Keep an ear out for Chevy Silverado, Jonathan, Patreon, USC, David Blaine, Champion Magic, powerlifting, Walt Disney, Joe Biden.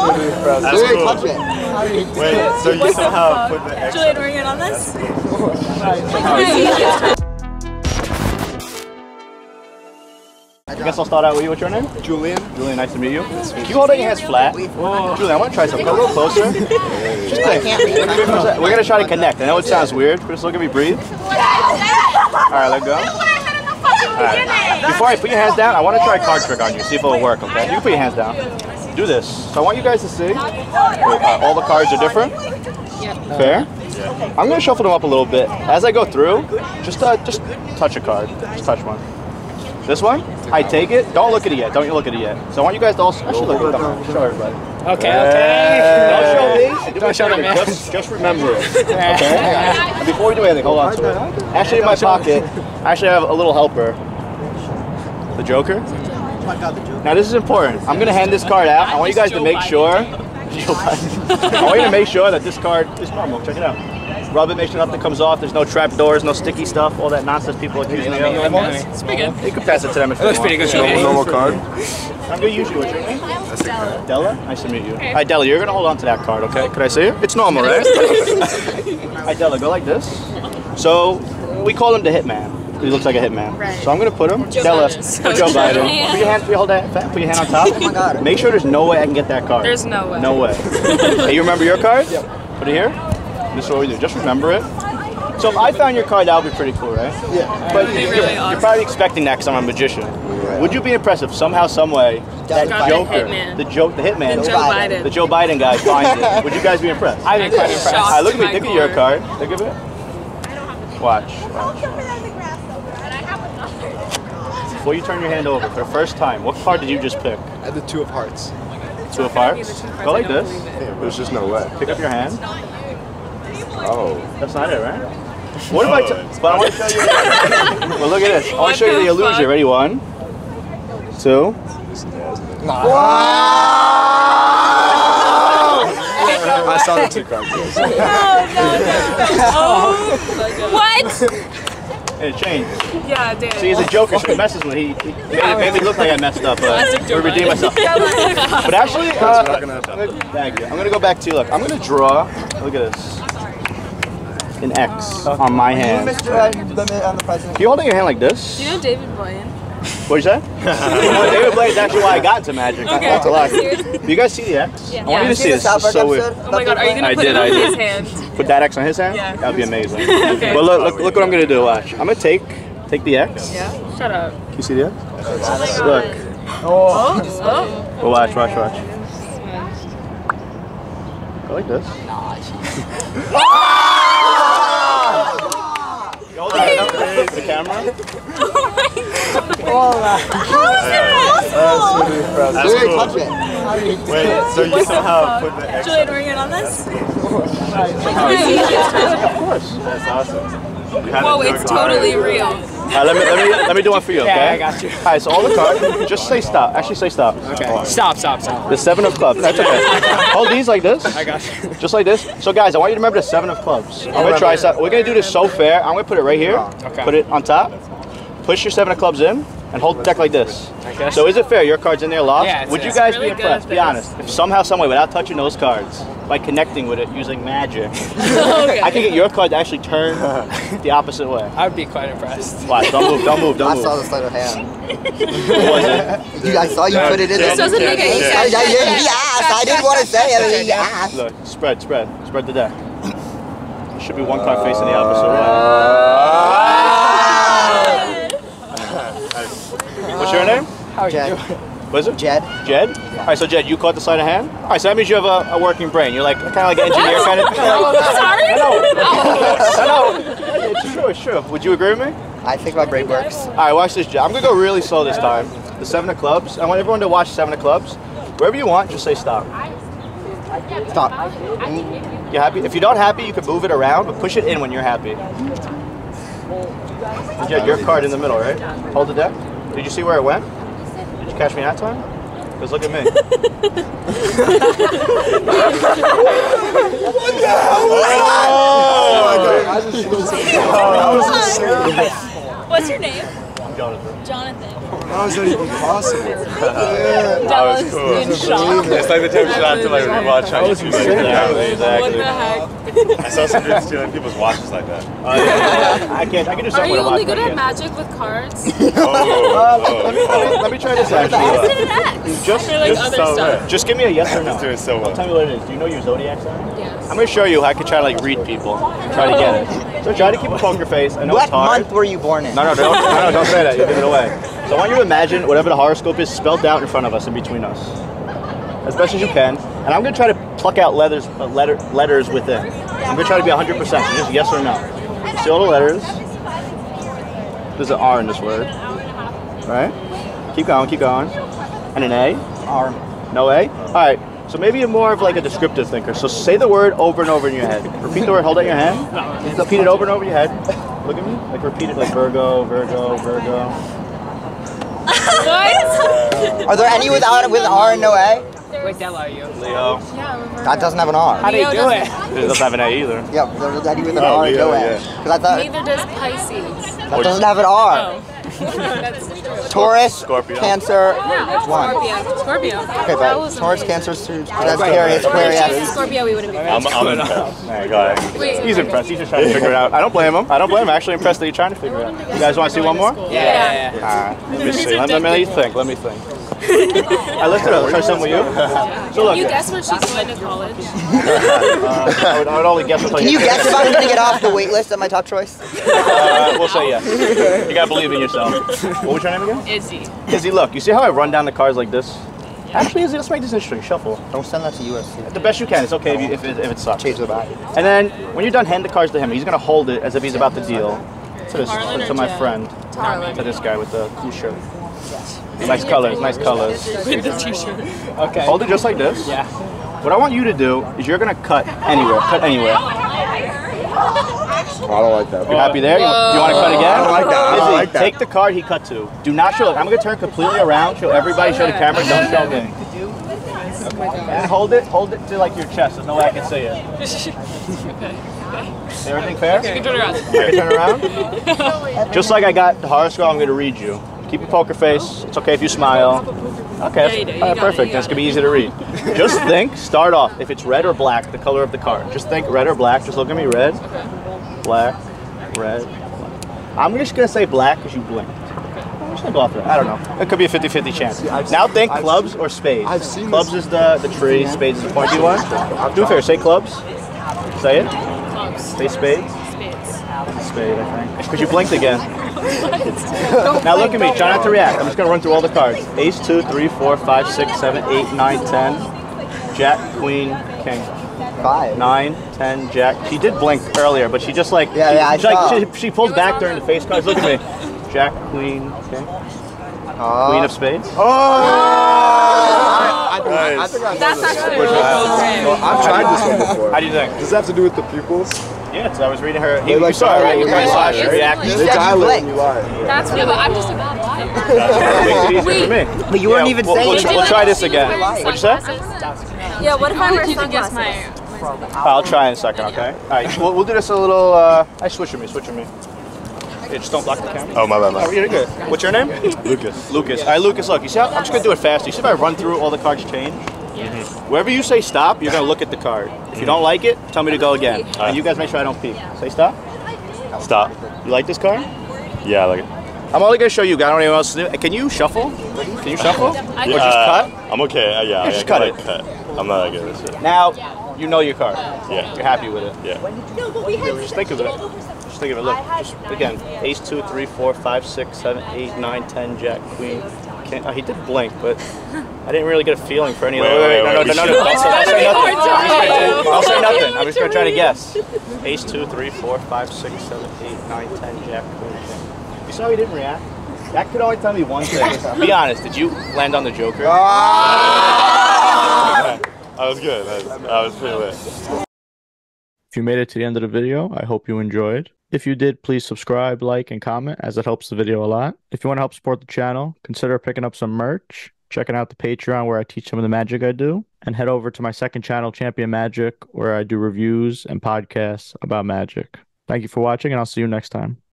That's cool. Wait, so you somehow put the extra... Julian, we're good on this? I guess I'll start out with you. What's your name? Julian. Julian, nice to meet you. Can you hold your hands flat? Whoa. Julian, I want to try something. Come a little closer. We're going to try to connect. I know it sounds weird, but just look at me breathe. Alright, let go. Right. Before I put your hands down, I want to try a card trick on you, see if it'll work, okay? You can put your hands down. Do this. So I want you guys to see. All the cards are different. Fair? I'm going to shuffle them up a little bit. As I go through, just touch a card. Just touch one. This one, I take it. Don't look at it yet. Don't you look at it yet. So I want you guys to also... Actually, look at them. Show everybody. Okay, okay. Don't show me. Don't show them. Just remember it. Okay? Before we do anything, hold on to it. Actually, in my pocket, I actually have a little helper. The Joker? Now this is important. I'm going to hand this card out. I want you guys to make sure... I want you to make sure that this card is normal. Check it out. Rub it, make sure nothing comes off. There's no trap doors, no sticky stuff, all that nonsense people accuse me of. It's pretty good. You can pass it to them if you want. It looks pretty good. Normal card. I'm going to use you. What's your name? That's Della. Della? Nice to meet you. Hi, Della. You're going to hold on to that card, okay? Could I see it? It's normal, right? Hi, Della. Go like this. So, we call him the Hitman. He looks like a hitman. Right. So I'm going to put him. Joe Biden. Put your hand, hold that, put your hand on top. Oh my God. Make sure there's no way I can get that card. There's no way. No way. Hey, you remember your card? Yep. Put it here. This is what we do. Just remember it. So if I found your card, that would be pretty cool, right? Yeah. But you're probably expecting that because I'm a magician. Right. Would you be impressed if somehow, some way, that Joker, the Joe Biden guy finds it? Would you guys be impressed? I'd be quite impressed. All right, look at me. Look at your card. Look at it. Watch. Before you turn your hand over for the first time, what card did you just pick? I had the two of hearts. Two of hearts? Go like this. Yeah, there's just no way. Pick up your hand. Oh. That's not it, right? What if I want to show you. Well, look at this. I want to show you the illusion. Ready? One. Two. Wow! I saw the two cards. What? It changed. Yeah, dude. See, he's a joker, so he messes with me. It made me look like I messed up, but I redeemed myself. But actually, thank you. I'm going to go back to you. Look, I'm going to draw, look at this, an X on my hand. You're holding your hand like this. Do you know David Blaine? What'd you say? David Blaine is actually why I got into magic. Okay. That's a lot. Do you guys see the X? Yeah. I want you to see this. It's so weird. Oh my God, are you going to put it on his hand? Put that X on his hand? Yeah. That'd be amazing. Okay. But look what I'm gonna do, watch. I'm gonna take the X. Yeah. Shut up. Can you see the X? Oh look. Oh. But watch. Go like this. Go like the camera. Oh my God. How is that possible? Wait, so you somehow put the X. Julian, we're good on this? Of course. That's awesome. Whoa, it's totally real. Alright, let me do one for you, okay? Yeah, I got you. Alright, so all the cards, just say stop. Actually say stop. Okay. Stop. The seven of clubs. That's okay. Hold these like this. I got you. Just like this. So guys, I want you to remember the seven of clubs. I'm gonna try something. We're gonna do this so fair. I'm gonna put it right here. Okay. Put it on top. Push your seven of clubs in. And hold the deck like this. Okay. So is it fair? Your card's in there lost? Yeah, would you guys be impressed? Be honest. If somehow, some way, without touching those cards, by connecting with it using magic, okay. I can get your card to actually turn the opposite way. I would be quite impressed. Watch, don't move. I saw this little hand. What was it? I saw you put it in there. This doesn't make any sense. I didn't want to say it. Look, spread the deck. There should be one card facing the opposite way. What's your name? How are you doing? What is it? Jed. Jed? Yeah. Alright, so Jed, you caught the sleight of hand? Alright, so that means you have a working brain. You're like kind of like an engineer kind of. Sorry? I know. It's true, Would you agree with me? I think my brain works. Alright, watch this, Jed. I'm going to go really slow this time. The seven of clubs. I want everyone to watch seven of clubs. Wherever you want, just say stop. Stop. You happy? If you're not happy, you can move it around, but push it in when you're happy. Jed, your card in the middle, right? Hold the deck. Did you see where it went? Did you catch me that time? Because look at me. What the hell was that? Oh my God. What's your name? Jonathan. Jonathan. How is that even possible? Yeah. That was cool. In shock. It's like the type of shot to like rewatch on YouTube. What the heck? I saw some dudes stealing people's watches like that. I can't. I can just. Are you only good at magic with cards? Let me try this actually. Just give me a yes or no. It's doing so well. Tell me what it is. Do you know your zodiac sign? Yes. I'm gonna show you how I can try to like read people. Try to get it. So try to keep a poker face. I know it's hard. What month were you born in? No, don't say that. You'll give it away. So I want you to imagine whatever the horoscope is spelled out in front of us, in between us, as best as you can. And I'm gonna try to pluck out letters within. I'm gonna try to be 100%. Just yes or no. See all the letters. There's an R in this word. Right? Keep going. And an A. R. No A. All right. So maybe you're more of like a descriptive thinker. So say the word over and over in your head. Repeat the word, hold out your hand. Repeat it over and over in your head. Look at me. Like repeat it like Virgo, Virgo, Virgo. What? Are there any with R and no A? What Del are you? Leo. Yeah, that doesn't have an R. How do you do it? It doesn't have an A either. Yeah, there's any with an R and no A. Neither does Pisces. That doesn't have an R. Taurus, Scorpio. Cancer, yeah, one. Scorpio. Okay, but Taurus, Cancer, Sagittarius, Aquarius. Scorpio, we wouldn't be. I'm impressed. There you go. He's impressed. He's just trying to figure it out. I don't blame him. I don't blame him. I'm actually impressed that you're trying to figure it out. You guys want to see one more? Yeah. All right. Let me see. Let me think. I lifted up. Try something with you. So look. Can you guess where she's going to college? I would only guess. Can you guess if I'm going to get off the wait list at my top choice? We'll say yes. You gotta believe in yourself. What was your name again? Izzy. Izzy, look, you see how I run down the cards like this? Yeah. Actually, Izzy, let's make this interesting. Shuffle. Don't send that to USC. The best you can. It's okay if it sucks. Change the back. And then when you're done, hand the cards to him. He's gonna hold it as if he's about to deal to my friend, to this guy with the t-shirt. Nice colors, nice colors. With the t-shirt. Okay. Hold it just like this. Yeah. What I want you to do is you're gonna cut anywhere. Cut anywhere. Oh, I don't like that. You happy there? You want to cut again? I don't like that. Izzy, take the card he cut to. Do not show it. I'm going to turn completely around, show everybody, show the camera, don't show me. And hold it to like your chest. There's no way I can see it. Is everything fair? Okay, you can turn around. Okay, turn around. Just like I got the horoscope, I'm going to read you. Keep a poker face. It's okay if you smile. Okay, perfect. That's going to be easy to read. Just think, start off, if it's red or black, the color of the card. Just think red or black. Just look at me, red. Black, red, black. I'm just going to say black because you blinked. I'm just going to go off that. I don't know. It could be a 50-50 chance. Now think clubs or spades. Clubs is the tree, spades is the pointy one. Do a favor, say clubs. Say it. Say spades. Spade, I think. Because you blinked again. Now look at me. Try not to react. I'm just going to run through all the cards. Ace, 2, 3, 4, 5, 6, 7, 8, 9, 10. Jack, Queen, King. 5. 9, 10, Jack. She did blink earlier, but she just like... She pulled back during the face cards. Look at me. Jack, Queen, King. Queen of Spades. I think that's actually really cool. I've tried this one before. How do you think? Does it have to do with the pupils? Yeah, so I was reading her. You saw her, right? You probably saw her reacting. They dilate when you lie. That's real, but I'm just a bad liar. Wait, but you weren't even saying that. We'll try this again. What'd you say? Yeah, what if I were to guess my... I'll try in a second, okay? All right, we'll do this a little... switch with me. Yeah, just don't block the camera. Oh, my. Oh, you're good. What's your name? Lucas. Lucas. All right, Lucas, look. You see how I'm just going to do it fast. You see if I run through all the cards change? Yes. Wherever you say stop, you're going to look at the card. If you don't like it, tell me to go again. Right. And you guys make sure I don't peek. Say stop. Stop. You like this card? Yeah, I like it. I'm only going to show you guys. I don't know anyone else to do. Can you shuffle? Can you shuffle? Yeah. Or just cut? I'm okay. Yeah, just cut it. I'm not that good at this. Now, you know your card. Yeah. You're happy with it. Yeah. Just think of it. Think of it. Look, just again, ace, 2, 3, 4, 5, 6, 7, 8, 9, 10, jack, queen. Oh, he did blink, but I didn't really get a feeling for any of those. No. I'll say nothing. I'm just going to try to guess. Ace, 2, 3, 4, 5, 6, 7, 8, 9, 10, jack, queen. You saw he didn't react? That could only tell me one thing. Be honest, did you land on the Joker? I was good. I was pretty lit. If you made it to the end of the video, I hope you enjoyed. If you did, please subscribe, like, and comment, as it helps the video a lot. If you want to help support the channel, consider picking up some merch, checking out the Patreon where I teach some of the magic I do, and head over to my second channel, Champion Magic, where I do reviews and podcasts about magic. Thank you for watching, and I'll see you next time.